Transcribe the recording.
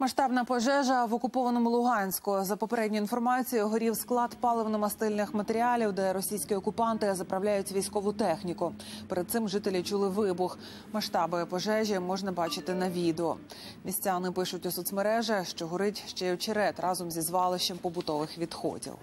Масштабна пожежа в окупованому Луганську. За попередньою інформацією, горів склад паливно-мастильних матеріалів, де російські окупанти заправляють військову техніку. Перед цим жителі чули вибух. Масштаби пожежі можна бачити на відео. Містяни пишуть у соцмережах, що горить ще й очерет разом зі звалищем побутових відходів.